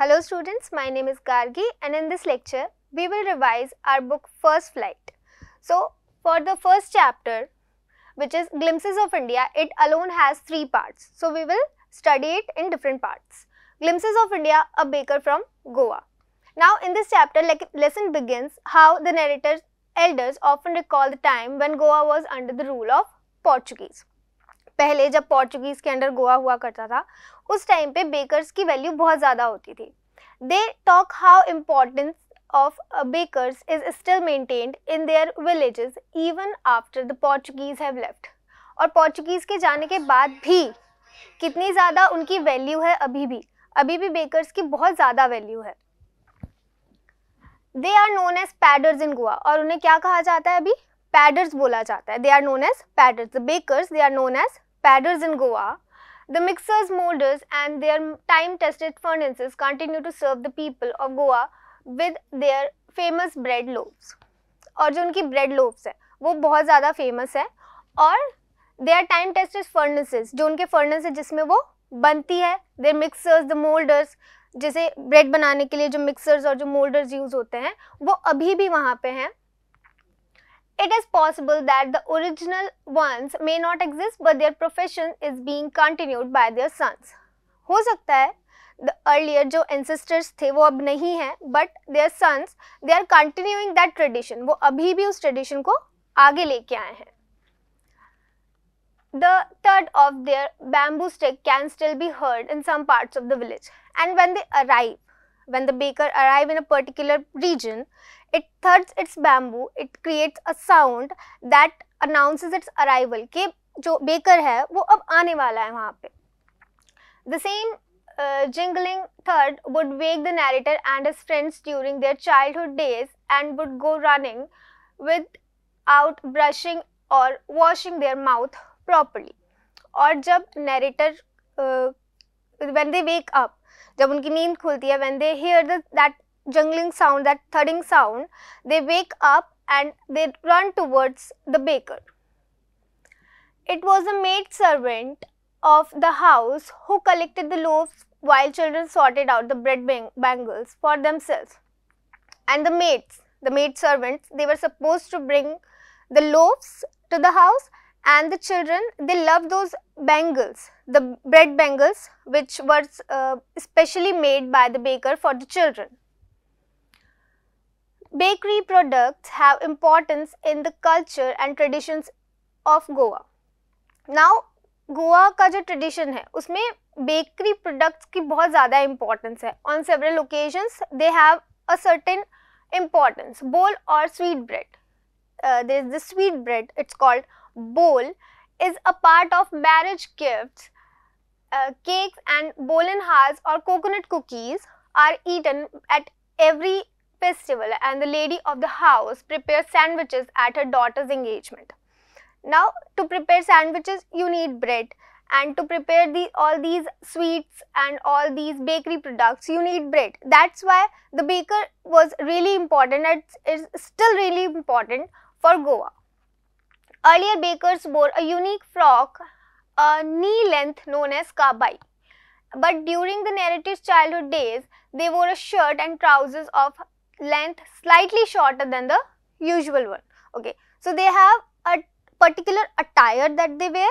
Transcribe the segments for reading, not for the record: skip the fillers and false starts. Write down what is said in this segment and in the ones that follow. Hello students, my name is Gargi and in this lecture we will revise our book First Flight. So for the first chapter, which is Glimpses of India, it alone has 3 parts. So we will study it in different parts. Glimpses of India, a baker from Goa. Now in this chapter, lesson begins how the narrator's elders often recall the time when Goa was under the rule of Portuguese. पहले जब Portuguese के under Goa हुआ करता था, उस time पे bakers की value बहुत ज़्यादा होती थी. They talk how importance of bakers is still maintained in their villages even after the Portuguese have left. और Portuguese के जाने के बाद भी कितनी ज़्यादा उनकी value है अभी भी. अभी भी bakers की बहुत ज़्यादा value है. They are known as padders in Goa. और उन्हें क्या कहा जाता है अभी? Padders बोला जाता है. They are known as padders. The bakers, they are known as padders in Goa. The mixers, molders and their time-tested furnaces continue to serve the people of Goa with their famous bread loaves. और जो उनकी bread loaves है, वो बहुत ज़्यादा famous है. और their time-tested furnaces, जो उनके furnaces हैं जिसमें वो बनती है. Their mixers, the molders, जैसे bread बनाने के लिए जो mixers और जो molders use होते हैं, वो अभी भी वहाँ पे हैं. It is possible that the original ones may not exist, but their profession is being continued by their sons. हो सकता है the earlier जो ancestors थे वो अब नहीं हैं, but their sons, they are continuing that tradition. वो अभी भी उस tradition को आगे लेके आए हैं. The thud of their bamboo stick can still be heard in some parts of the village. And when they arrive, when the baker arrive in a particular region, it thuds its bamboo, it creates a sound that announces its arrival. कि जो baker है, वो अब आने वाला है वहाँ पे. The same jingling thud would wake the narrator and his friends during their childhood days and would go running without brushing or washing their mouth properly. और जब narrator, when they wake up, जब उनकी नींद खुलती है, when they hear that jingling sound, that thudding sound, they wake up and they run towards the baker. It was a maid servant of the house who collected the loaves while children sorted out the bread bangles for themselves. And the maid servants, they were supposed to bring the loaves to the house, and the children, they loved those bangles, the bread bangles, which were specially made by the baker for the children. Bakery products have importance in the culture and traditions of Goa. Now, Goa का जो tradition है, उसमें bakery products की बहुत ज़्यादा importance है. On several occasions, they have a certain importance. Bowl or sweet bread. There is the sweet bread. It's called bowl. Is a part of marriage gifts. Cakes and bolanhas or coconut cookies are eaten at every festival, and the lady of the house prepares sandwiches at her daughter's engagement. Now, to prepare sandwiches you need bread, and to prepare all these sweets and all these bakery products you need bread. That's why the baker was really important and is still really important for Goa. Earlier bakers wore a unique frock, a knee length known as kabai. But during the narrator's childhood days, they wore a shirt and trousers of length slightly shorter than the usual one. Okay, so they have a particular attire that they wear,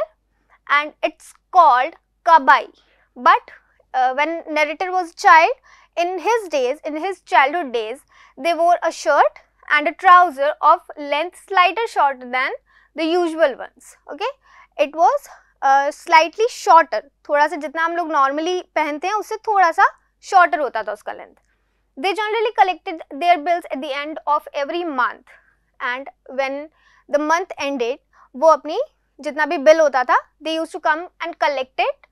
and it's called kabai. But when narrator was a child, in his childhood days, they wore a shirt and a trouser of length slightly shorter than the usual ones. Okay, it was slightly shorter. थोड़ा सा जितना हम लोग normally पहनते हैं उससे थोड़ा सा shorter होता था उसका length. They generally collected their bills at the end of every month, and when the month ended, वो अपनी जितना भी bill होता था, they used to come and collect it.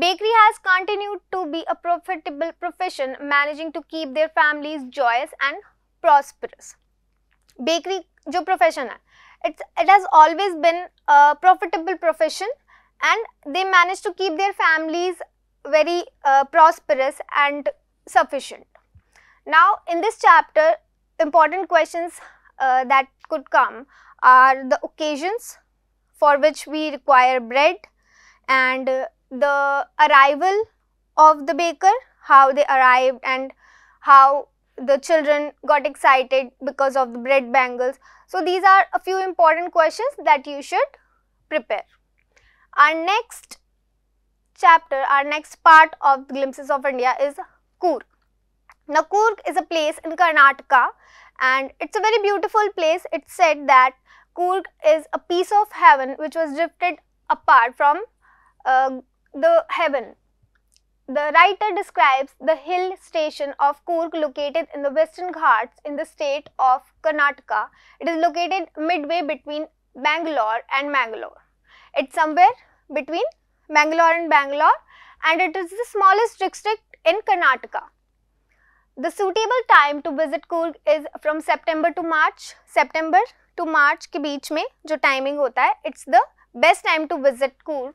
Bakery has continued to be a profitable profession, managing to keep their families joyous and prosperous. Bakery जो profession है, it has always been a profitable profession, and they managed to keep their families very prosperous and sufficient. Now, in this chapter, important questions that could come are the occasions for which we require bread, and the arrival of the baker, how they arrived and how the children got excited because of the bread bangles. So these are a few important questions that you should prepare. Our next chapter, our next part of Glimpses of India is Coorg. Now Coorg is a place in Karnataka and it's a very beautiful place. It's said that Coorg is a piece of heaven which was drifted apart from the heaven. The writer describes the hill station of Coorg located in the Western Ghats in the state of Karnataka. It is located midway between Bangalore and Mangalore. It's somewhere between Mangalore and Bangalore and it is the smallest district in Karnataka. The suitable time to visit Coorg is from September to March. September to March के बीच में जो timing होता है, it's the best time to visit Coorg.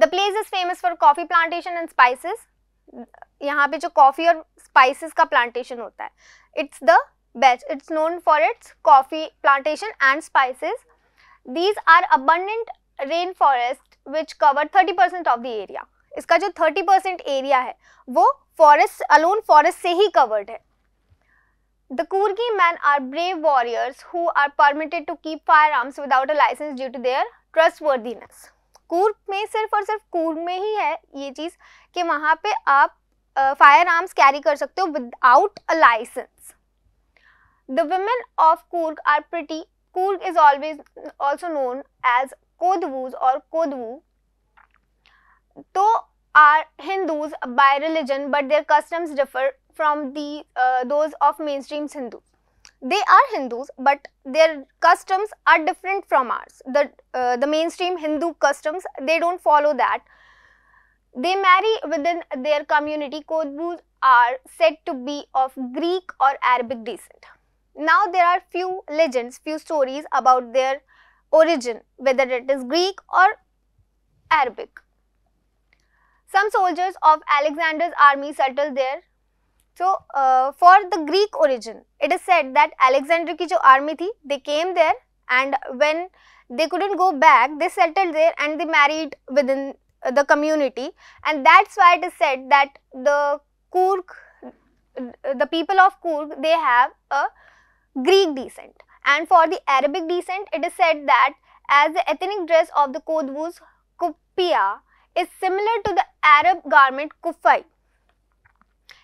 The place is famous for coffee plantation and spices. यहाँ पे जो coffee और spices का plantation होता है, it's the best. It's known for its coffee plantation and spices. These are abundant rainforest which cover 30% of the area. इसका जो 30% area है, वो forest alone forest से ही covered है. The Coorgi men are brave warriors who are permitted to keep firearms without a license due to their trustworthiness. Coorg में सिर्फ और सिर्फ Coorg में ही है ये चीज़ कि वहाँ पे आप firearms carry कर सकते हो without a license. The women of Coorg are pretty. Coorg is always also known as Kodavus or Kodavu. Though are Hindus by religion, but their customs differ from the those of mainstream Hindus. They are Hindus, but their customs are different from ours. The mainstream Hindu customs, they don't follow that. They marry within their community. Kodavus are said to be of Greek or Arabic descent. Now there are few legends, few stories about their origin, whether it is Greek or Arabic. Some soldiers of Alexander's army settled there. So for the Greek origin, it is said that Alexander ki jo army thi, they came there and when they couldn't go back, they settled there and they married within the community, and that's why it is said that the Coorg, the people of Coorg, they have a Greek descent. And for the Arabic descent, it is said that as the ethnic dress of the Kodavus, kuppia, is similar to the Arab garment kufai.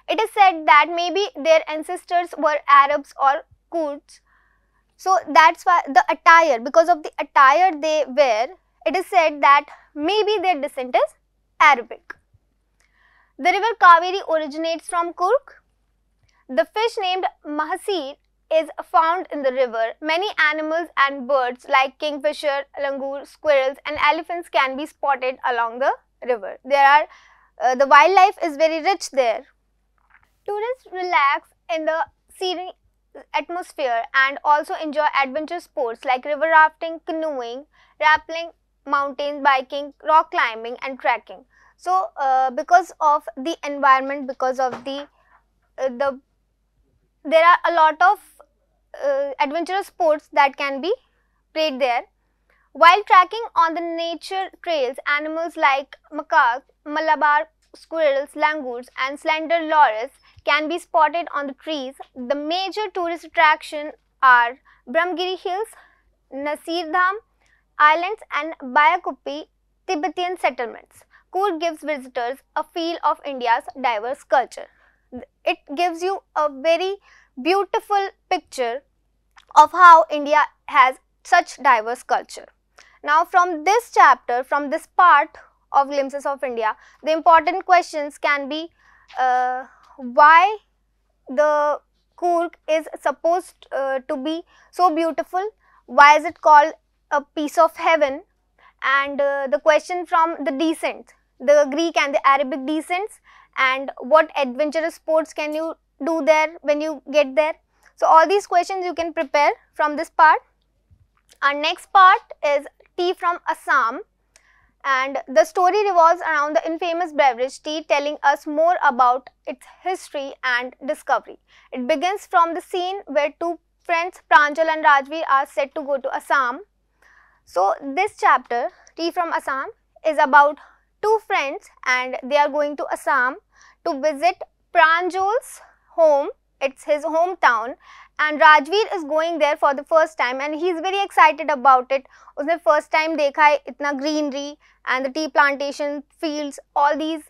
It is said that maybe their ancestors were Arabs or Kurds. So that's why the attire, because of the attire they wear, it is said that maybe their descent is Arabic. The river Kaveri originates from Coorg. The fish named mahasir is found in the river. Many animals and birds like kingfisher, langur, squirrels and elephants can be spotted along the river. There are the wildlife is very rich there. Tourists relax in the serene atmosphere and also enjoy adventure sports like river rafting, canoeing, rappelling, mountain biking, rock climbing and trekking. So because of the environment, because of there are a lot of adventurous sports that can be played there. While trekking on the nature trails, animals like macaques, Malabar squirrels, langurs and slender loris can be spotted on the trees. The major tourist attractions are Brahmagiri Hills, Nasir Dham, Islands and Bayakuppi Tibetan settlements. Coorg gives visitors a feel of India's diverse culture. It gives you a very beautiful picture of how India has such diverse culture. Now from this chapter, from this part of Glimpses of India, the important questions can be why the Coorg is supposed to be so beautiful, why is it called a piece of heaven, and the question from the descent, the Greek and the Arabic descents, and what adventurous sports can you do there when you get there. So all these questions you can prepare from this part. Our next part is tea from Assam, and the story revolves around the infamous beverage tea, telling us more about its history and discovery. It begins from the scene where two friends Pranjol and Rajvi are said to go to Assam. So this chapter, Tea from Assam, is about two friends and they are going to Assam to visit Pranjol's home. It's his hometown and Rajveer is going there for the first time and he's very excited about it. Usne first time dekha hai itna greenery and the tea plantation fields, all these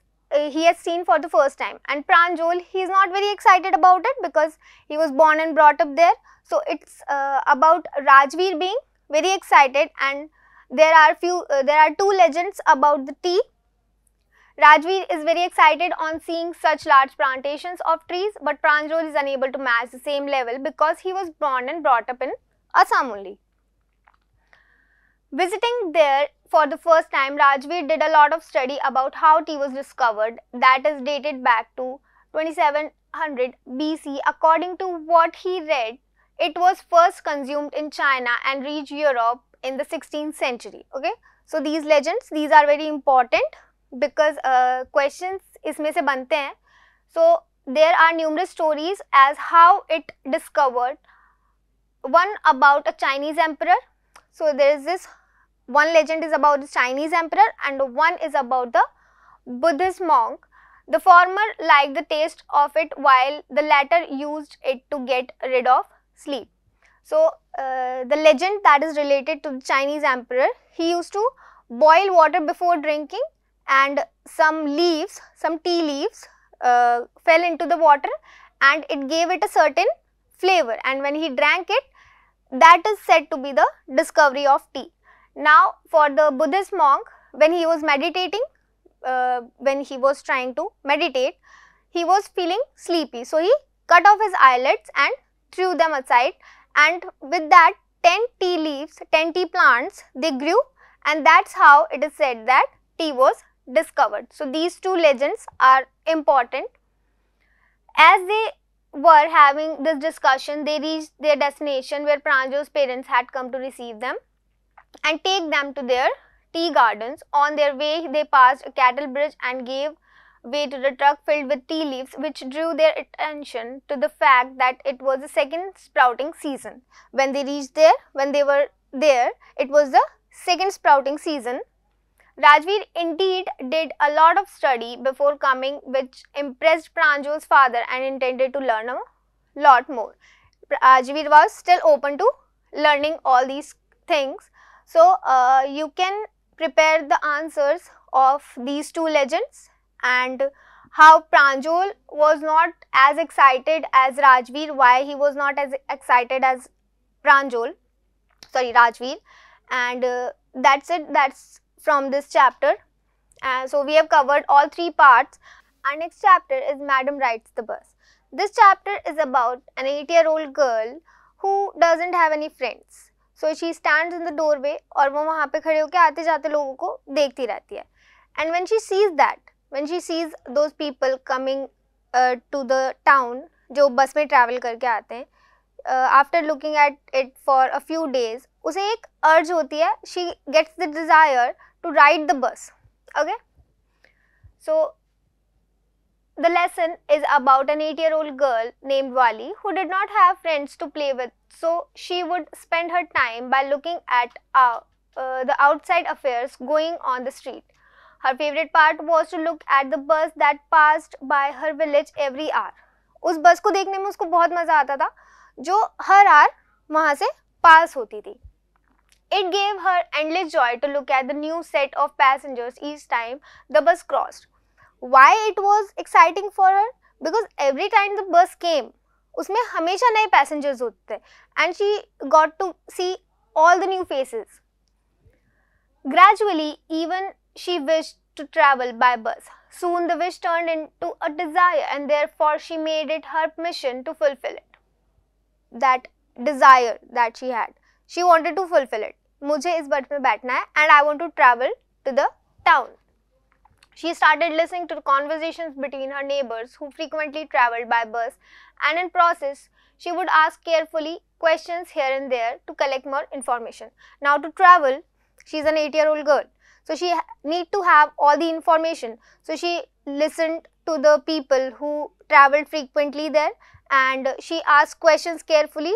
he has seen for the first time. And Pranjol, he is not very excited about it because he was born and brought up there. So it's about Rajveer being very excited, and there are two legends about the tea. Rajveer is very excited on seeing such large plantations of trees, but Pranjol is unable to match the same level because he was born and brought up in Assam only. Visiting there for the first time, Rajveer did a lot of study about how tea was discovered, that is dated back to 2700 BC. According to what he read, it was first consumed in China and reached Europe in the 16th century. Okay, so these legends, these are very important, because questions isme se bante hain. So there are numerous stories as how it discovered. One about a Chinese emperor. So there is this one legend is about the Chinese emperor and one is about the Buddhist monk. The former liked the taste of it while the latter used it to get rid of sleep. So the legend that is related to the Chinese emperor, he used to boil water before drinking, and some tea leaves fell into the water and it gave it a certain flavor, and when he drank it, that is said to be the discovery of tea. Now for the Buddhist monk, when he was meditating, he was feeling sleepy. So he cut off his eyelids and threw them aside, and with that 10 tea plants they grew, and that's how it is said that tea was discovered. So these two legends are important. As they were having this discussion, they reached their destination where Pranjol's parents had come to receive them and take them to their tea gardens. On their way, they passed a cattle bridge and gave way to the truck filled with tea leaves, which drew their attention to the fact that it was the second sprouting season. When they were there, it was the second sprouting season. Rajveer indeed did a lot of study before coming, which impressed Pranjol's father, and intended to learn a lot more. Rajveer was still open to learning all these things. So you can prepare the answers of these two legends and how Pranjol was not as excited as Rajveer, why he was not as excited as Rajveer, and that's it. That's from this chapter, and so we have covered all three parts. Our next chapter is Madam Rides the Bus. This chapter is about an 8-year-old girl who doesn't have any friends. So she stands in the doorway और वो वहाँ पे खड़े होके आते जाते लोगों को देखती रहती है. And when she sees those people coming to the town, जो बस में travel करके आते हैं, after looking at it for a few days, उसे एक urge होती है. She gets the desire to ride the bus. Okay. So the lesson is about an 8-year-old girl named Valli who did not have friends to play with. So she would spend her time by looking at the outside affairs going on the street. Her favorite part was to look at the bus that passed by her village every hour. उस bus को देखने में उसको बहुत मजा आता था, जो हर hour वहाँ से pass होती थी. It gave her endless joy to look at the new set of passengers each time the bus crossed. Why it was exciting for her? Because every time the bus came, उसमें हमेशा नए passengers होते थे, and she got to see all the new faces. Gradually, even she wished to travel by bus. Soon the wish turned into a desire, and therefore she made it her mission to fulfill it. That desire that she had, she wanted to fulfill it. मुझे इस बस में बैठना है and I want to travel to the town. She started listening to conversations between her neighbors who frequently traveled by bus, and in process she would ask carefully questions here and there to collect more information. Now to travel, she is an 8-year-old girl, so she need to have all the information. So she listened to the people who traveled frequently there and she asked questions carefully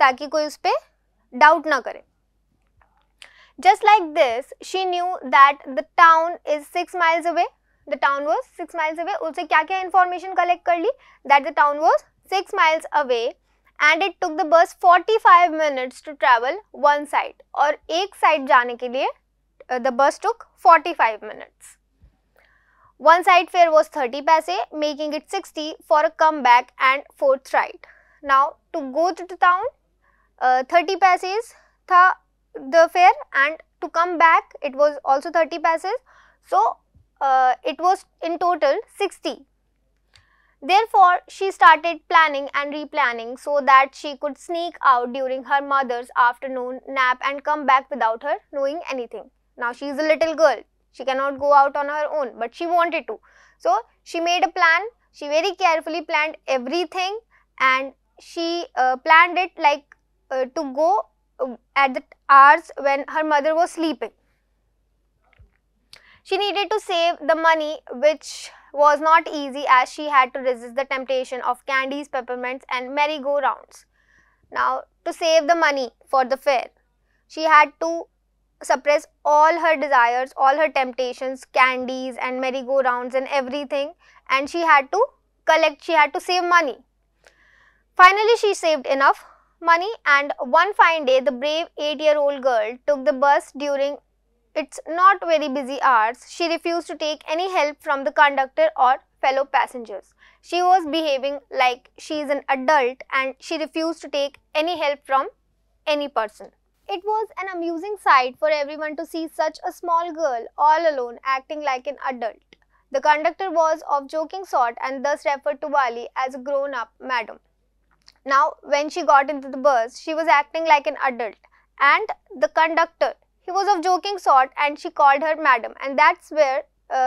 ताकि कोई उस पे doubt ना करे. Just like this, she knew that the town is 6 miles away, the town was 6 miles away. उससे क्या क्या information collect कर ली? That the town was 6 miles away and it took the bus 45 minutes to travel one side. और एक side जाने के लिए the bus took 45 minutes. One side fare was 30 paise, making it 60 for a comeback and fourth ride. Now to go to the town, 30 paise tha the fare and to come back it was also 30 paise. So it was in total 60. Therefore, she started planning and replanning so that she could sneak out during her mother's afternoon nap and come back without her knowing anything. Now she is a little girl. She cannot go out on her own, but she wanted to. So she made a plan. She very carefully planned everything and she planned it like to go at the hours when her mother was sleeping. She needed to save the money, which was not easy as she had to resist the temptation of candies, peppermints and merry-go-rounds. Now, to save the money for the fair, she had to suppress all her desires, all her temptations, candies and merry-go-rounds and everything, and she had to collect, she had to save money. Finally, she saved enough money and one fine day, the brave 8-year-old girl took the bus during its not very busy hours. She refused to take any help from the conductor or fellow passengers. She was behaving like she is an adult and she refused to take any help from any person. It was an amusing sight for everyone to see such a small girl all alone acting like an adult. The conductor was of joking sort and thus referred to Valli as a grown-up madam. Now when she got into the bus, she was acting like an adult and the conductor, he was of joking sort and she called her madam, and that's where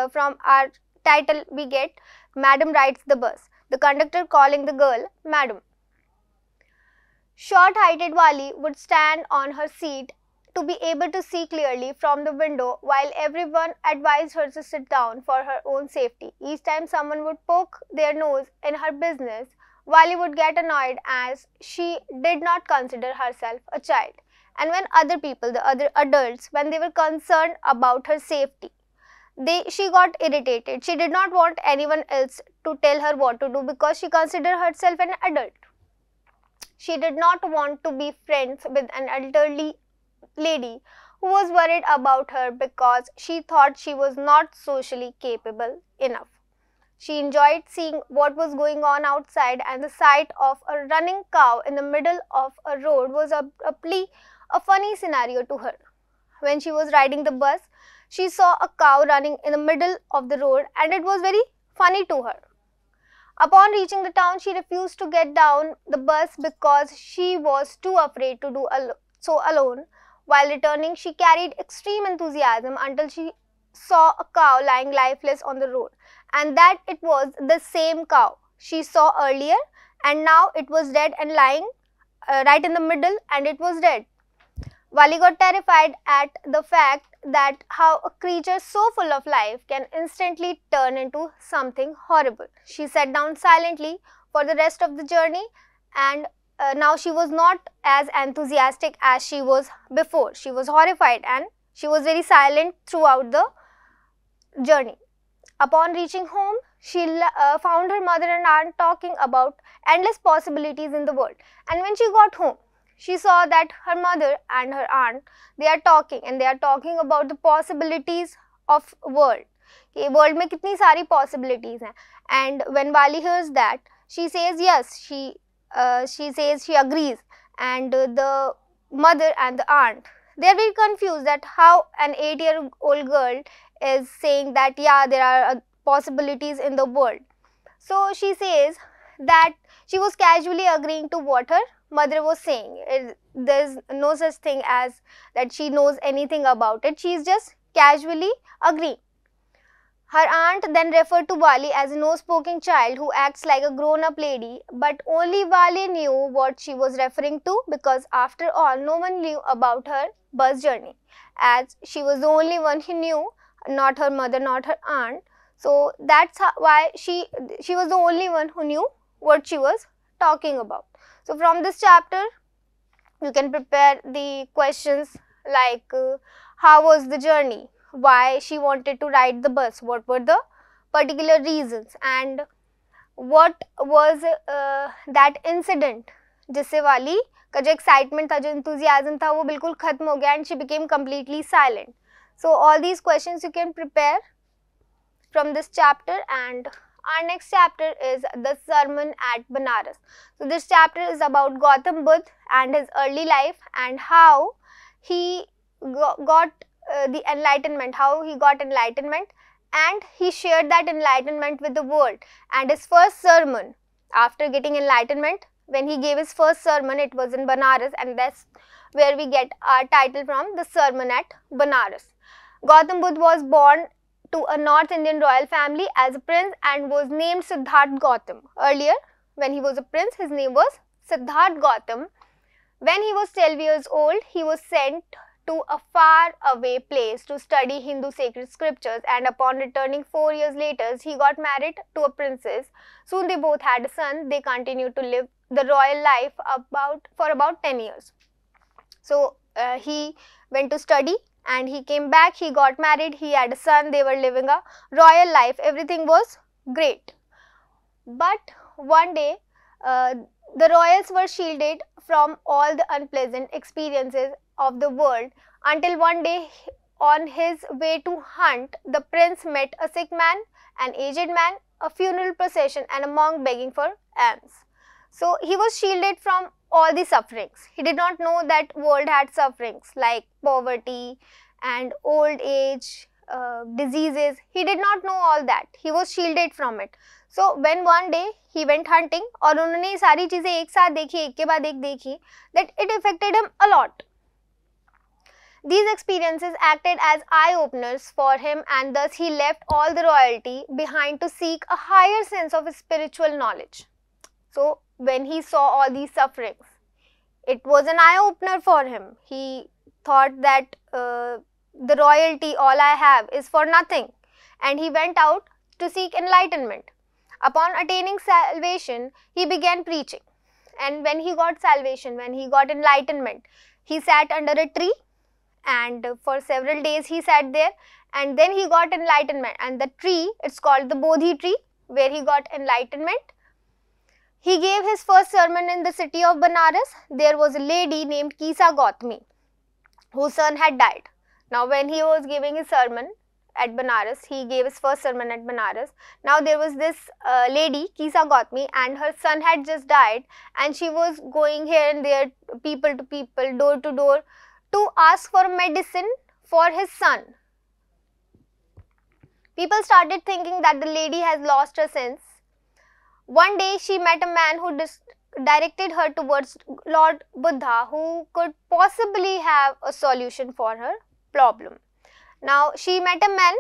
from our title we get Madam Rides the Bus, the conductor calling the girl madam. Short-heighted Valli would stand on her seat to be able to see clearly from the window while everyone advised her to sit down for her own safety. Each time someone would poke their nose in her business, Valli would get annoyed as she did not consider herself a child. And when other people, the other adults, when they were concerned about her safety, she got irritated. She did not want anyone else to tell her what to do because she considered herself an adult. She did not want to be friends with an elderly lady who was worried about her because she thought she was not socially capable enough. She enjoyed seeing what was going on outside, and the sight of a running cow in the middle of a road was a funny scenario to her. When she was riding the bus, she saw a cow running in the middle of the road and it was very funny to her. Upon reaching the town, she refused to get down the bus because she was too afraid to do so alone. While returning, she carried extreme enthusiasm until she saw a cow lying lifeless on the road, and that it was the same cow she saw earlier, and now it was dead and lying right in the middle, and it was dead. Valli got terrified at the fact that how a creature so full of life can instantly turn into something horrible. She sat down silently for the rest of the journey, and now she was not as enthusiastic as she was before. She was horrified and she was very silent throughout the journey. Upon reaching home, she found her mother and aunt talking about endless possibilities in the world. And when she got home, she saw that her mother and her aunt, they are talking, and they are talking about the possibilities of world. Ki world mein kitni sari possibilities hain. And when Valli hears that, she says yes, she says she agrees. And the mother and the aunt, they are very confused that how an 8-year-old girl is saying that yeah, there are possibilities in the world. So she says that she was casually agreeing to what her mother was saying. There's no such thing as that she knows anything about it. She is just casually agreeing. Her aunt then referred to Valli as a no-spoken child who acts like a grown-up lady, but only Valli knew what she was referring to because after all, no one knew about her bus journey, as she was the only one who knew, not her mother, not her aunt. So that's why she was the only one who knew what she was talking about. So from this chapter, you can prepare the questions like how was the journey? Why she wanted to ride the bus, what were the particular reasons, and what was that incident जिससे वाली का जो excitement था, जो enthusiasm था, वो बिल्कुल खत्म हो गया and she became completely silent. So all these questions you can prepare from this chapter, and our next chapter is the sermon at Banaras. So this chapter is about Gautam Buddha and his early life and how he got the enlightenment, how he got enlightenment, and he shared that enlightenment with the world. And his first sermon after getting enlightenment, when he gave his first sermon, it was in Banaras, and that's where we get our title from, the sermon at Banaras. Gautam Buddha was born to a North Indian royal family as a prince and was named Siddhartha Gautam. Earlier, when he was a prince, his name was Siddhartha Gautam. When he was 12 years old, he was sent to a far away place to study Hindu sacred scriptures, and upon returning 4 years later, he got married to a princess. Soon they both had a son. They continued to live the royal life for about 10 years. So he went to study and he came back, he got married, he had a son, they were living a royal life, everything was great. But one day, the royals were shielded from all the unpleasant experiences of the world until one day, on his way to hunt, the prince met a sick man, an aged man, a funeral procession, and a monk begging for alms. So he was shielded from all the sufferings. He did not know that the world had sufferings like poverty and old age, diseases. He did not know all that. He was shielded from it. So when one day he went hunting, और उन्होंने सारी चीजें एक साथ देखी, एक के बाद एक देखी, that it affected him a lot. These experiences acted as eye-openers for him, and thus he left all the royalty behind to seek a higher sense of spiritual knowledge. So when he saw all these sufferings, it was an eye-opener for him. He thought that the royalty, all I have, is for nothing, and he went out to seek enlightenment. Upon attaining salvation, he began preaching, and when he got salvation, when he got enlightenment, he sat under a tree, and for several days he sat there, and then he got enlightenment. And the tree, it's called the Bodhi tree, where he got enlightenment. He gave his first sermon in the city of Banaras. There was a lady named Kisa Gotami, whose son had died. Now when he was giving his sermon at Banaras, he gave his first sermon at Banaras. Now there was this lady, Kisa Gotami, and her son had just died, and she was going here and there, people to people, door to door, to ask for medicine for his son. People started thinking that the lady has lost her sense. One day she met a man who directed her towards Lord Buddha, who could possibly have a solution for her problem. Now she met a man,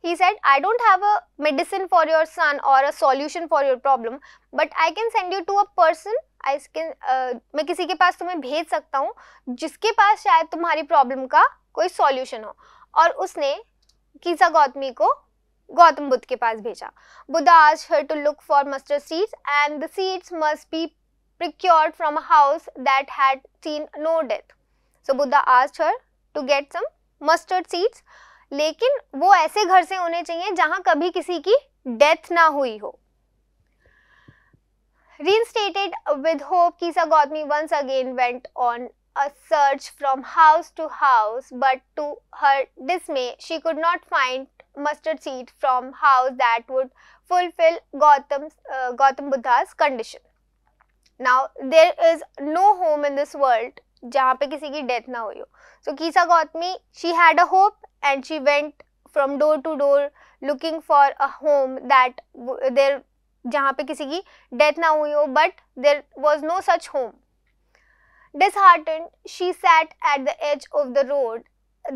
he said, I don't have a medicine for your son or a solution for your problem, but I can send you to a person, I can, मैं किसी के पास तुम्हें भेज सकता हूँ, जिसके पास शायद तुम्हारी problem का कोई solution हो. और उसने Kisa Gotami को Gautam Buddha ke paas bheja. Buddha asked her to look for mustard seeds, and the seeds must be procured from a house that had seen no death. So Buddha asked her to get some mustard seeds, लेकिन वो ऐसे घर से होने चाहिए जहाँ कभी किसी की death ना हुई हो. Reinstated with hope, Kisa Gotami once again went on a search from house to house, but to her dismay, she could not find mustard seed from house that would fulfill Gautam Buddha's condition. Now there is no home in this world jahan pe kisi ki death na hui ho. So Kisa Gotami, she had a hope, and she went from door to door looking for a home that there jahan pe kisi ki death na hui ho, but there was no such home. Disheartened, she sat at the edge of the road,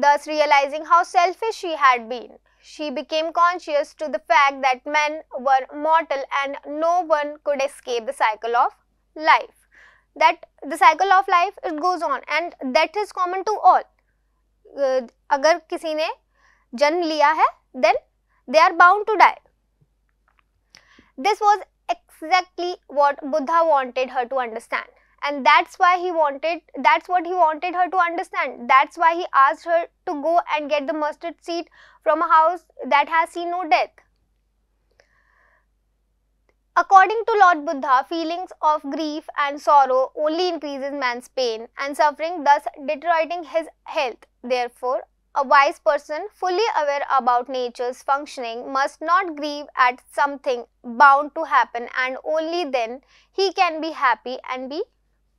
thus realizing how selfish she had been. She became conscious to the fact that men were mortal and no one could escape the cycle of life. That the cycle of life, it goes on, and that is common to all. Agar kisi ne janm liya hai, then they are bound to die. This was exactly what Buddha wanted her to understand. And that's what he wanted her to understand. That's why he asked her to go and get the mustard seed from a house that has seen no death. According to Lord Buddha, feelings of grief and sorrow only increases man's pain and suffering, thus deteriorating his health. Therefore, a wise person fully aware about nature's functioning must not grieve at something bound to happen, and only then he can be happy and be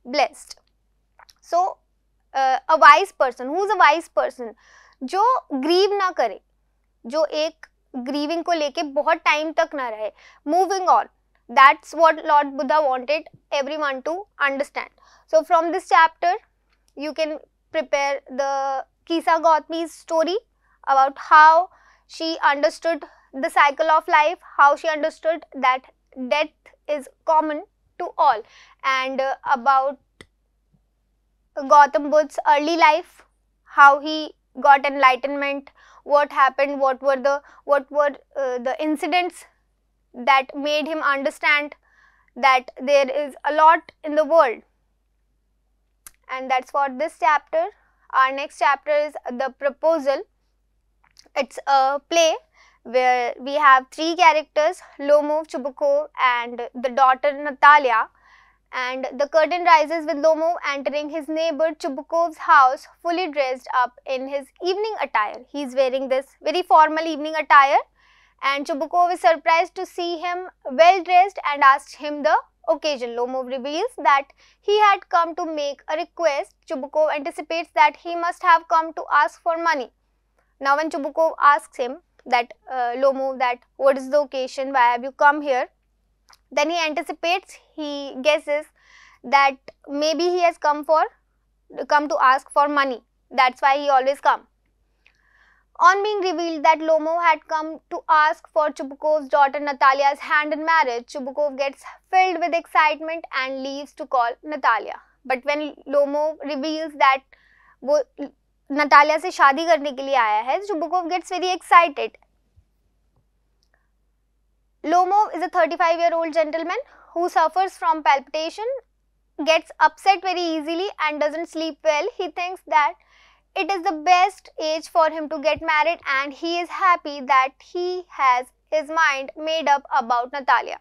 blessed. So, a wise person, who is a wise person? जो grieve ना करे, जो एक grieving को लेके बहुत time तक ना रहे, moving on. That's what Lord Buddha wanted everyone to understand. So, from this chapter, you can prepare the Kisa Gotami's story about how she understood the cycle of life, how she understood that death is common to all, and about Gautam Buddha's early life, how he got enlightenment, what happened, what were the incidents that made him understand that there is a lot in the world. And that's for this chapter. Our next chapter is The Proposal. It's a play where we have three characters, Lomov, Chubukov and the daughter Natalia. And the curtain rises with Lomov entering his neighbor Chubukov's house fully dressed up in his evening attire. He is wearing this very formal evening attire, and Chubukov is surprised to see him well dressed and asks him the occasion. Lomov reveals that he had come to make a request. Chubukov anticipates that he must have come to ask for money. Now when Chubukov asks him that Lomov, that what is the occasion, why have you come here? Then he anticipates, he guesses that maybe he has come to ask for money. That's why he always come. On being revealed that Lomov had come to ask for Chubukov's daughter Natalia's hand in marriage, Chubukov gets filled with excitement and leaves to call Natalia. But when Lomov reveals that वो Natalia से शादी करने के लिए आया है, Chubukov gets very excited. Lomov is a 35-year-old gentleman who suffers from palpitation, gets upset very easily and doesn't sleep well. He thinks that it is the best age for him to get married, and he is happy that he has his mind made up about Natalia.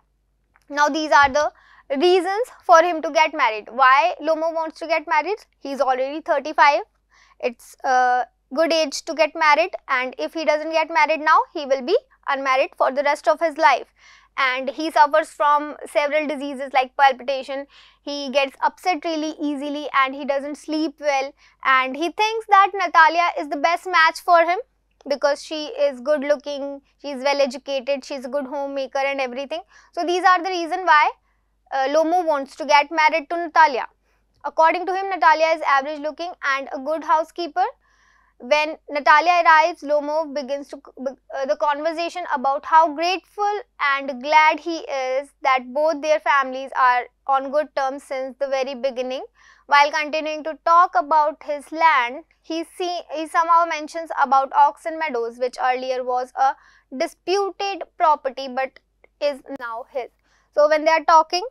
Now these are the reasons for him to get married. Why Lomov wants to get married? He is already 35. It's a good age to get married, and if he doesn't get married now, he will be unmarried for the rest of his life. And he suffers from several diseases like palpitation. He gets upset really easily and he doesn't sleep well, and he thinks that Natalia is the best match for him because she is good looking, she is well educated, she is a good homemaker and everything. So these are the reason why Lomov wants to get married to Natalia. According to him, Natalia is average looking and a good housekeeper. When Natalia arrives, Lomov begins the conversation about how grateful and glad he is that both their families are on good terms since the very beginning. While continuing to talk about his land, he somehow mentions about Oxen Meadows, which earlier was a disputed property but is now his. So when they are talking,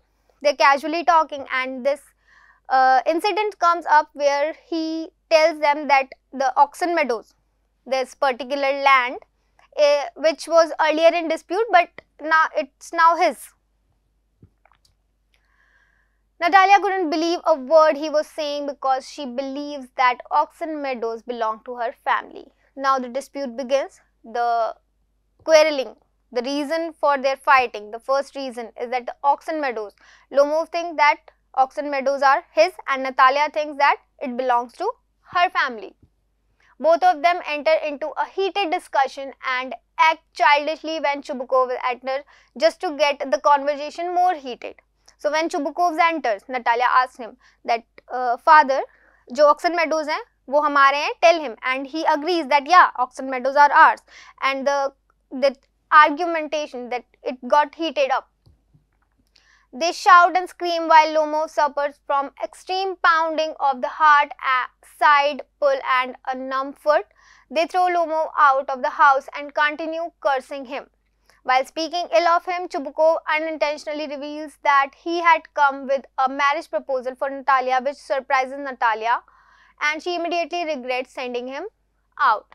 they are casually talking, and this incident comes up where he tells them that the Oxen Meadows, this particular land which was earlier in dispute but now it's now his. Natalia couldn't believe a word he was saying because she believes that Oxen Meadows belong to her family. Now the dispute begins, the quarreling. The reason for their fighting, the first reason is that the Oxen Meadows, Lomov thinks that Oxen Meadows are his and Natalia thinks that it belongs to her family. Both of them enter into a heated discussion and act childishly when Chubukov enters just to get the conversation more heated. So when Chubukov enters, Natalia asks him that father, jo Oxen Meadows hain, wo hamare hain, tell him, and he agrees that yeah, Oxen Meadows are ours, and the argumentation that it got heated up. They shout and scream while Lomov suffers from extreme pounding of the heart, side pull and a numb foot. They throw Lomov out of the house and continue cursing him. While speaking ill of him, Chubukov unintentionally reveals that he had come with a marriage proposal for Natalia, which surprises Natalia, and she immediately regrets sending him out.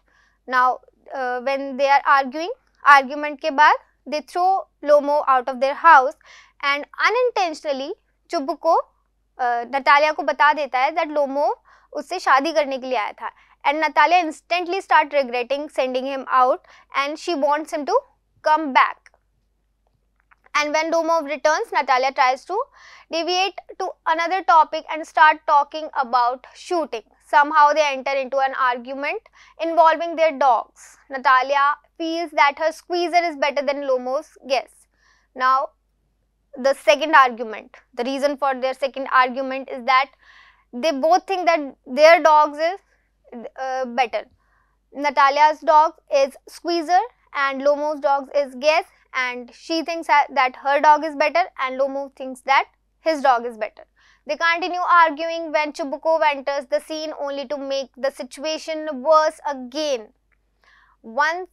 Now when they are arguing, argument ke baad they throw Lomov out of their house, and unintentionally Chubukov Natalia को बता देता है that Lomov उससे शादी करने के लिए आया था, and Natalia instantly start regretting sending him out, and she wants him to come back. And when Lomov returns, Natalia tries to deviate to another topic and start talking about shooting. Somehow they enter into an argument involving their dogs. Natalia feels that her Squeezer is better than Lomov's Guess. Now, the second argument, the reason for their second argument is that they both think that their dogs is better. Natalia's dog is Squeezer and Lomov's dog is Guess, and she thinks that her dog is better and Lomov thinks that his dog is better. They continue arguing when Chubukov enters the scene only to make the situation worse again. Once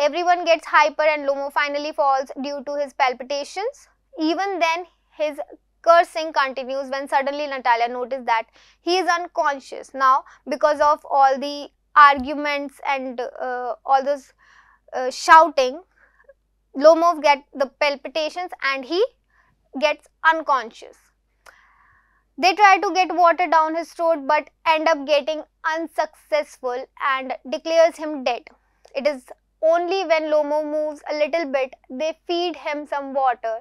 everyone gets hyper and Lomov finally falls due to his palpitations. Even then his cursing continues when suddenly Natalia notices that he is unconscious. Now because of all the arguments and all those shouting, Lomov gets the palpitations and he gets unconscious. They try to get water down his throat but end up getting unsuccessful and declares him dead. It is only when Lomov moves a little bit they feed him some water,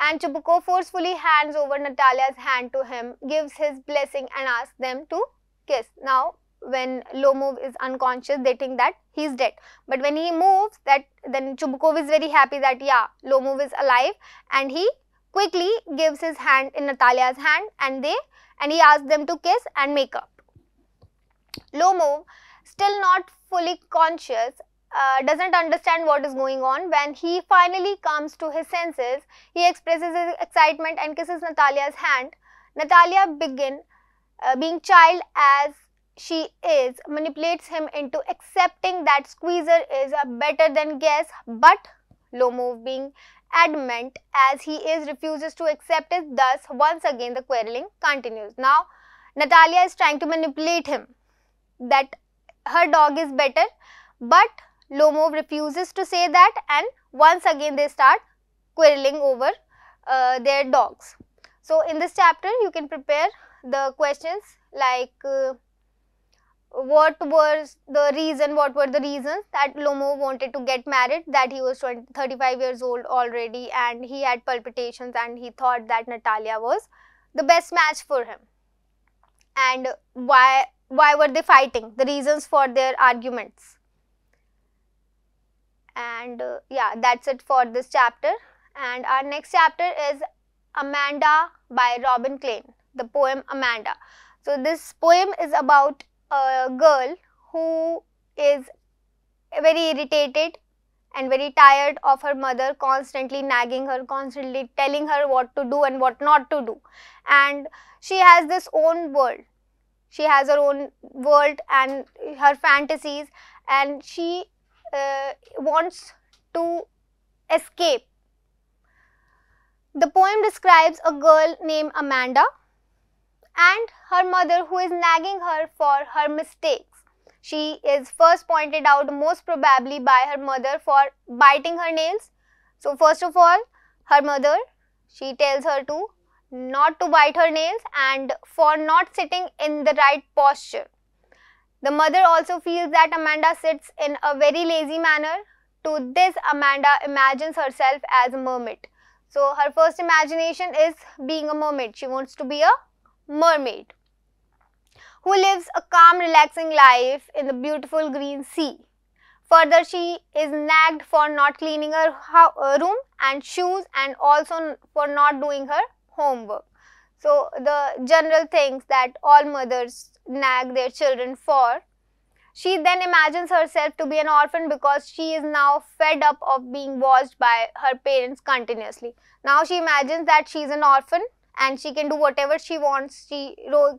and Chubukov forcefully hands over Natalia's hand to him, gives his blessing and asks them to kiss. Now when Lomov is unconscious they think that he is dead, but when he moves then Chubukov is very happy that yeah, Lomov is alive, and he quickly gives his hand in Natalia's hand and he asks them to kiss and make up. Lomov, still not fully conscious, doesn't understand what is going on. When he finally comes to his senses, he expresses his excitement and kisses Natalia's hand. Natalia being child as she is, manipulates him into accepting that Squeezer is better than Guess, but Lomov being adamant as he is refuses to accept it. Thus once again the quarreling continues. Now Natalia is trying to manipulate him that her dog is better, but Lomov refuses to say that, and once again they start quarreling over their dogs. So in this chapter you can prepare the questions like what were the reasons that Lomov wanted to get married, that he was 35 years old already and he had palpitations and he thought that Natalia was the best match for him, and why were they fighting, the reasons for their arguments. And yeah, that's it for this chapter, and our next chapter is Amanda by Robin Klein, the poem Amanda. So this poem is about a girl who is very irritated and very tired of her mother constantly nagging her, constantly telling her what to do and what not to do, and she has this own world. She has her own world and her fantasies, and she wants to escape. The poem describes a girl named Amanda and her mother who is nagging her for her mistakes. She is first pointed out most probably by her mother for biting her nails. So first of all, her mother, she tells her to not to bite her nails and for not sitting in the right posture. The mother also feels that Amanda sits in a very lazy manner. To this, Amanda imagines herself as a mermaid. So her first imagination is being a mermaid. She wants to be a mermaid who lives a calm, relaxing life in the beautiful green sea. Further, she is nagged for not cleaning her room and shoes, and also for not doing her homework. So the general things that all mothers nag their children for. She then imagines herself to be an orphan because she is now fed up of being watched by her parents continuously. Now she imagines that she is an orphan and she can do whatever she wants. She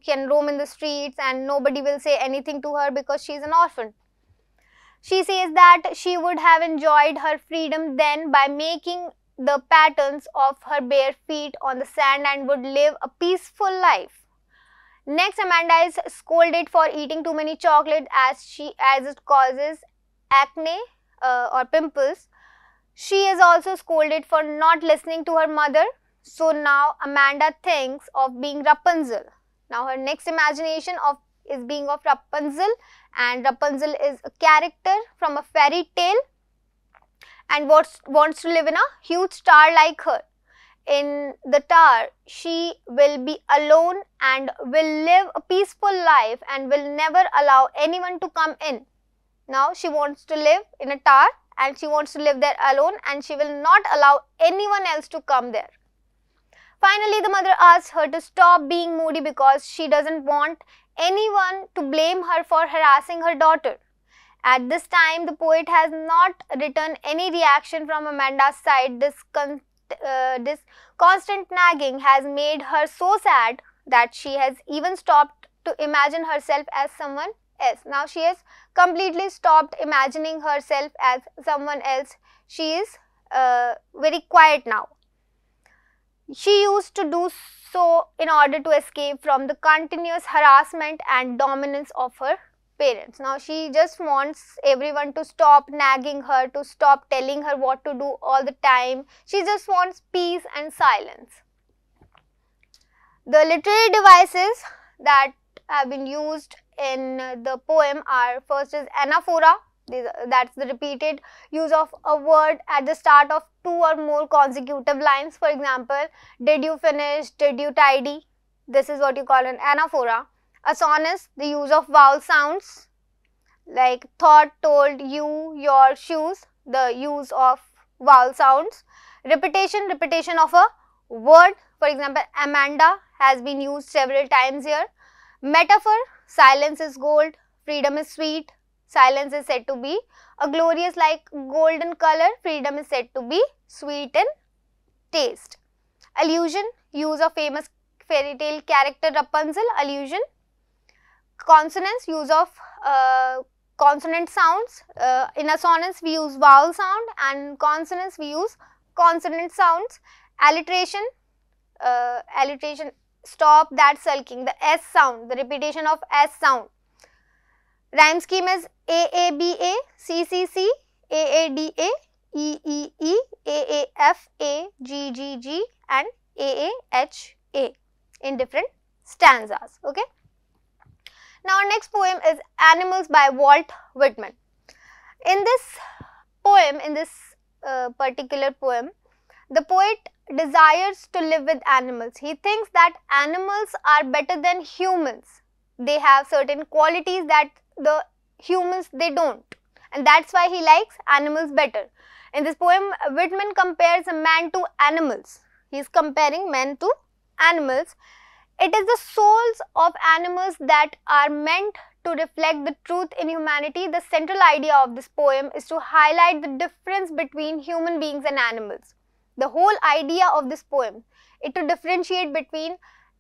can roam in the streets and nobody will say anything to her because she is an orphan. She says that she would have enjoyed her freedom then by making the patterns of her bare feet on the sand and would live a peaceful life. Next, Amanda is scolded for eating too many chocolates as it causes acne or pimples. She is also scolded for not listening to her mother. So now Amanda thinks of being Rapunzel. Now her next imagination is being of Rapunzel, and Rapunzel is a character from a fairy tale and wants to live in a huge tower like her. In the tower, she will be alone and will live a peaceful life and will never allow anyone to come in. Now she wants to live in a tower and she wants to live there alone, and she will not allow anyone else to come there. Finally, the mother asks her to stop being moody because she doesn't want anyone to blame her for harassing her daughter. At this time, the poet has not written any reaction from Amanda's side. This constant nagging has made her so sad that she has even stopped to imagine herself as someone else. Now she has completely stopped imagining herself as someone else. She is very quiet now. She used to do so in order to escape from the continuous harassment and dominance of her parents. Now she just wants everyone to stop nagging her, to stop telling her what to do all the time. She just wants peace and silence. The literary devices that have been used in the poem are, first is anaphora. That's the repeated use of a word at the start of two or more consecutive lines. For example, did you finish? Did you tidy? This is what you call an anaphora. Assonance, the use of vowel sounds like thought, told, you, your, shoes, the use of vowel sounds. Repetition, repetition of a word. For example, Amanda has been used several times here. Metaphor, silence is gold, freedom is sweet. Silence is said to be a glorious like golden color. Freedom is said to be sweet in taste. Allusion, use of famous fairy tale character Rapunzel, allusion. Consonance, use of consonant sounds. In assonance, we use vowel sound, and consonance, we use consonant sounds. Alliteration, stop that sulking, the S sound, the repetition of S sound. Rhyme scheme is AABA, CCC, AADA, EEE, AAFA, GGG, and AAHA in different stanzas. Okay. Now, our next poem is Animals by Walt Whitman. In this poem, the poet desires to live with animals. He thinks that animals are better than humans. They have certain qualities that the humans they don't, and that's why he likes animals better. In this poem, Whitman compares a man to animals. He is comparing men to animals. It is the souls of animals that are meant to reflect the truth in humanity. The central idea of this poem is to highlight the difference between human beings and animals. The whole idea of this poem is to differentiate between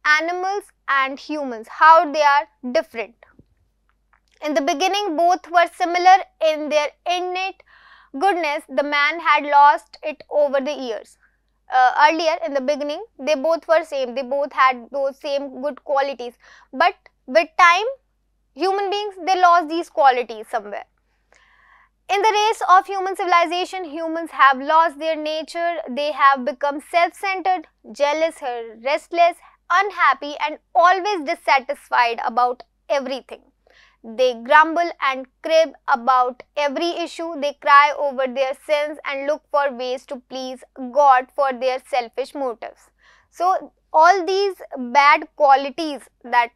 animals and humans, how they are different. In the beginning, both were similar in their innate goodness. The man had lost it over the years. Earlier, in the beginning, they both were same. They both had those same good qualities. But with time, human beings, they lost these qualities somewhere. In the race of human civilization, humans have lost their nature. They have become self-centered, jealous, restless, unhappy, and always dissatisfied about everything. They grumble and crib about every issue. They cry over their sins and look for ways to please God for their selfish motives. So, all these bad qualities that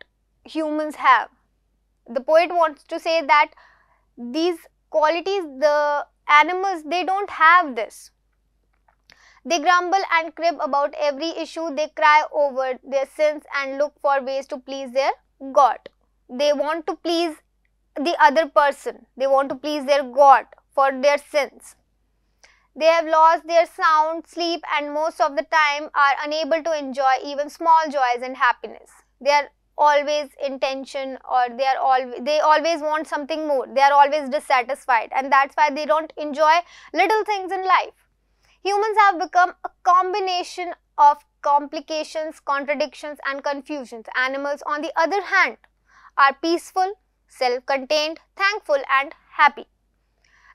humans have, the poet wants to say that these qualities, the animals, they don't have this. They grumble and crib about every issue. They cry over their sins and look for ways to please their God. They want to please the other person. They want to please their God for their sins. They have lost their sound sleep and most of the time are unable to enjoy even small joys and happiness. They are always in tension, or they always want something more. They are always dissatisfied, and that's why they don't enjoy little things in life. Humans have become a combination of complications, contradictions, and confusions. Animals, on the other hand, are peaceful, self-contained, thankful, and happy.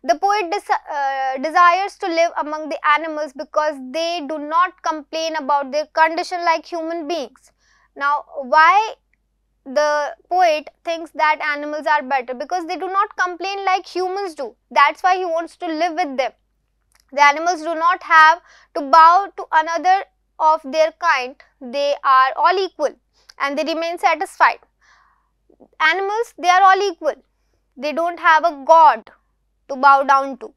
The poet desires to live among the animals because they do not complain about their condition like human beings. Now, why the poet thinks that animals are better? Because they do not complain like humans do. That's why he wants to live with them. The animals do not have to bow to another of their kind. They are all equal and they remain satisfied. Animals, they are all equal. They don't have a god to bow down to.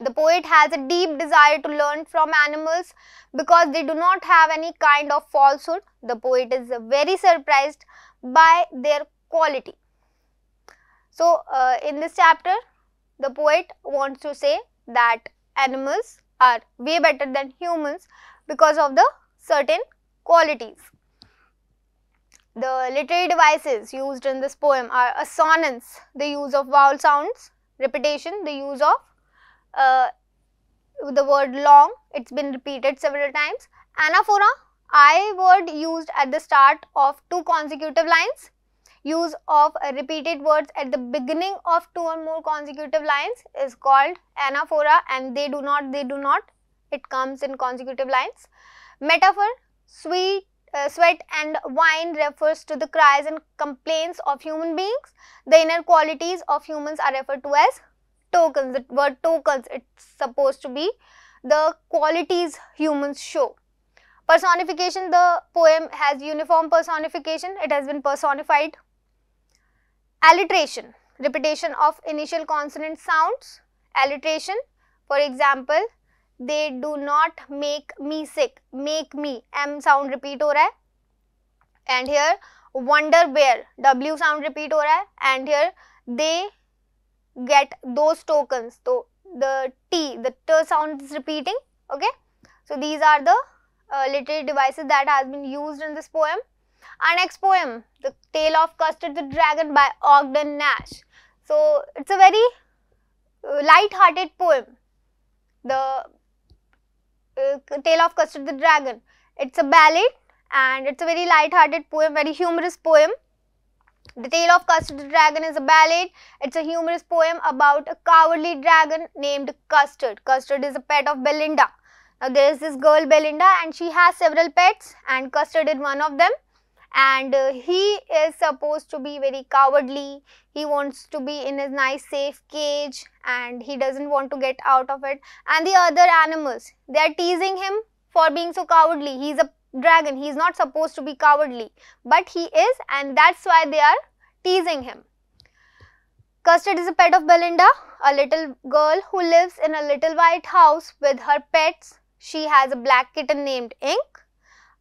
The poet has a deep desire to learn from animals because they do not have any kind of falsehood. The poet is very surprised by their quality. So, in this chapter, the poet wants to say that animals are way better than humans because of the certain qualities. The literary devices used in this poem are assonance, the use of vowel sounds, repetition, the use of the word long, it's been repeated several times, anaphora, I word used at the start of two consecutive lines, use of repeated words at the beginning of two or more consecutive lines is called anaphora, and they do not, it comes in consecutive lines. Metaphor, sweat and wine refers to the cries and complaints of human beings. The inner qualities of humans are referred to as tokens. The word tokens, it's supposed to be the qualities humans show. Personification, the poem has uniform personification, it has been personified. Alliteration, repetition of initial consonant sounds. Alliteration, for example, they do not make me sick, make me, M sound repeat ho raha hai. And here wonder where, W sound repeat ho raha hai. And here they get those tokens, so the T, the T sound is repeating, okay. So, these are the literary devices that has been used in this poem. Our next poem, The Tale of Custard the Dragon by Ogden Nash. So, it's a very light-hearted poem. The Tale of Custard the Dragon. It's a ballad and it's a very light-hearted poem, very humorous poem. The Tale of Custard the Dragon is a ballad. It's a humorous poem about a cowardly dragon named Custard. Custard is a pet of Belinda. Now, there is this girl Belinda and she has several pets and Custard is one of them. And he is supposed to be very cowardly. He wants to be in his nice safe cage and he doesn't want to get out of it. And the other animals, they are teasing him for being so cowardly. He is a dragon. He is not supposed to be cowardly, but he is, and that's why they are teasing him. Custard is a pet of Belinda, a little girl who lives in a little white house with her pets. She has a black kitten named Ink,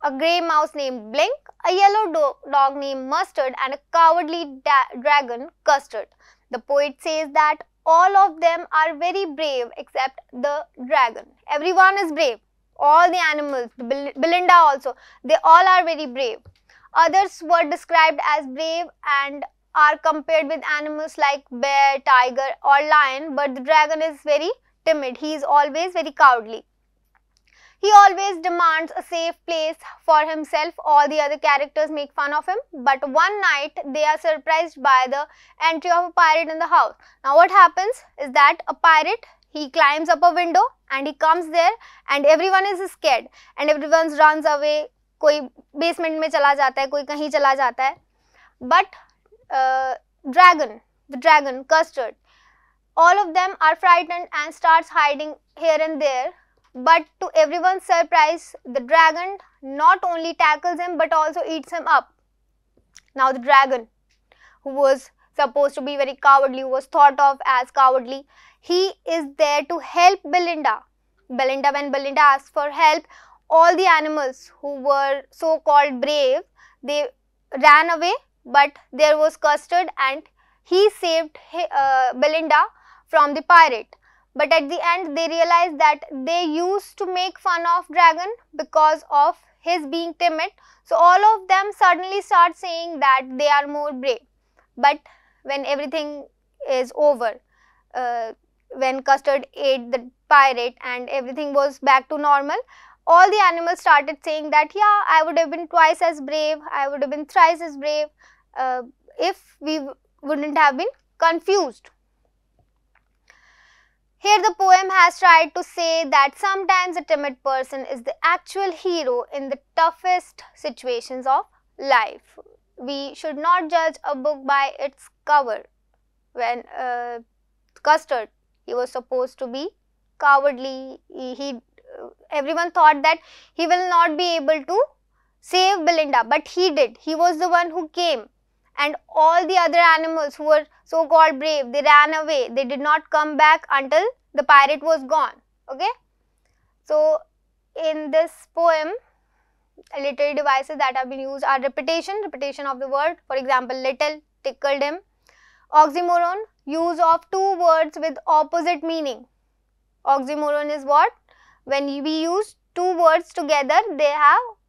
a grey mouse named Blink, a yellow dog named Mustard, and a cowardly dragon, Custard. The poet says that all of them are very brave except the dragon. Everyone is brave. All the animals, Belinda also, they all are very brave. Others were described as brave and are compared with animals like bear, tiger or lion, but the dragon is very timid. He is always very cowardly. He always demands a safe place for himself. All the other characters make fun of him. But one night, they are surprised by the entry of a pirate in the house. Now, what happens is that a pirate, he climbs up a window and he comes there and everyone is scared. And everyone runs away. Koi basement mein chala jata hai, koi kahin chala jata hai. But the dragon, Custard, all of them are frightened and starts hiding here and there. But to everyone's surprise, the dragon not only tackles him but also eats him up. Now the dragon, who was supposed to be very cowardly, who was thought of as cowardly, he is there to help Belinda. When Belinda asks for help, all the animals who were so-called brave, they ran away, but there was Custard and he saved Belinda from the pirate. But at the end, they realized that they used to make fun of dragon because of his being timid. So, all of them suddenly start saying that they are more brave. But when everything is over, when Custard ate the pirate and everything was back to normal, all the animals started saying that, yeah, I would have been twice as brave, I would have been thrice as brave if we wouldn't have been confused. Here the poem has tried to say that sometimes a timid person is the actual hero in the toughest situations of life. We should not judge a book by its cover. When Custard, he was supposed to be cowardly. Everyone thought that he will not be able to save Belinda, but he did. He was the one who came, and all the other animals who were so called brave, they ran away. They did not come back until the pirate was gone. Okay. So, in this poem, literary devices that have been used are repetition of the word. For example, little tickled him. Oxymoron, use of two words with opposite meaning. Oxymoron is what? When we use two words together,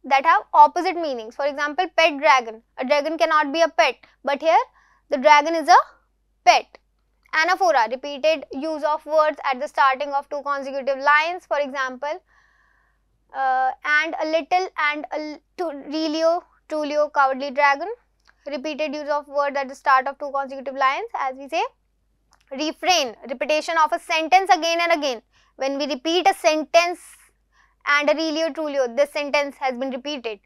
that have opposite meanings. For example, pet dragon. A dragon cannot be a pet, but here the dragon is a pet. Anaphora, repeated use of words at the starting of two consecutive lines. For example, and a little and a relio, trulio, cowardly dragon. Repeated use of word at the start of two consecutive lines, as we say. Refrain, repetition of a sentence again and again. When we repeat a sentence, and a relio, trulio, this sentence has been repeated.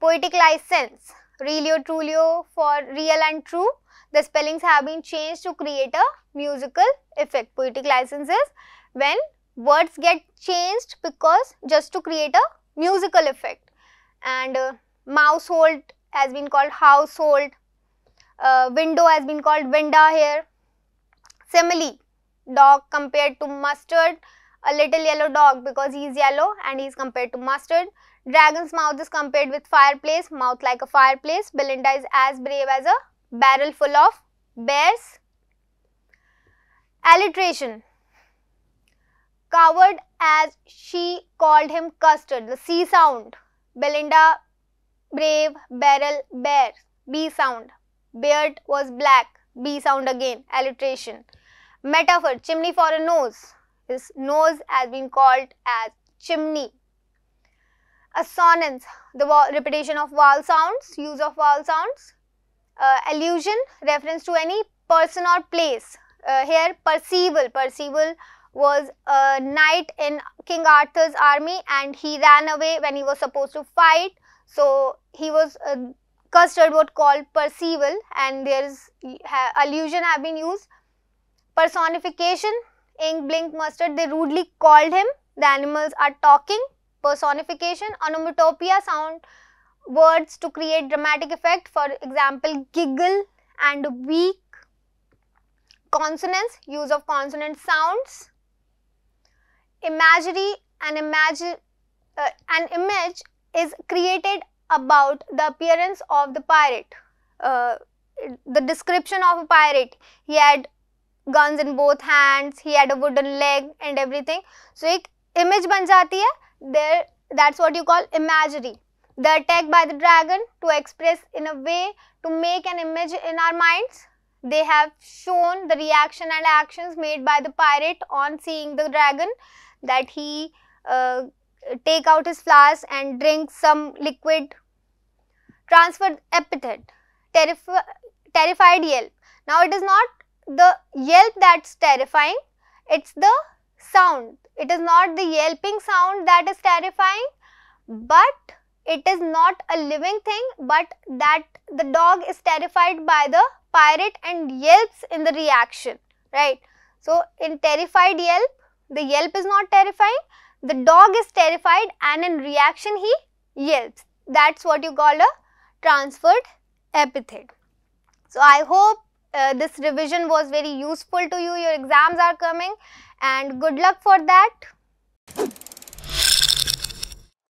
Poetic license, relio, trulio for real and true. The spellings have been changed to create a musical effect. Poetic license is when words get changed just to create a musical effect. And mousehold has been called household, window has been called winda here. Simile, dog compared to mustard, a little yellow dog because he is yellow and he is compared to mustard. Dragon's mouth is compared with fireplace, mouth like a fireplace. Belinda is as brave as a barrel full of bears. Alliteration, coward as she called him custard, the C sound. Belinda, brave, barrel, bear, B sound. Beard was black, B sound again, alliteration. Metaphor, chimney for a nose. His nose has been called as chimney. Assonance, the repetition of vowel sounds, use of vowel sounds. Allusion, reference to any person or place. Here, Perceval. Perceval was a knight in King Arthur's army and he ran away when he was supposed to fight. So, he was Custard was called Perceval, and there is allusion have been used. Personification, Ink, Blink, Mustard, they rudely called him. The animals are talking. Personification, onomatopoeia, sound words to create dramatic effect. For example, giggle and weak. Consonants, use of consonant sounds. Imagery, an image is created about the appearance of the pirate. The description of a pirate. He had guns in both hands, he had a wooden leg and everything. So, ek image ban jati hai, that's what you call imagery. The attack by the dragon, to express in a way to make an image in our minds. They have shown the reaction and actions made by the pirate on seeing the dragon, that he take out his flask and drink some liquid. Transferred epithet, terrified yelp. Now, it is not the yelp that's terrifying, it's the sound. It is not the yelping sound that is terrifying, but it is not a living thing, but that the dog is terrified by the pirate and yelps in the reaction, right? So, in terrified yelp, the yelp is not terrifying. The dog is terrified and in reaction he yelps. That's what you call a transferred epithet. So, I hope this revision was very useful to you. Your exams are coming and good luck for that.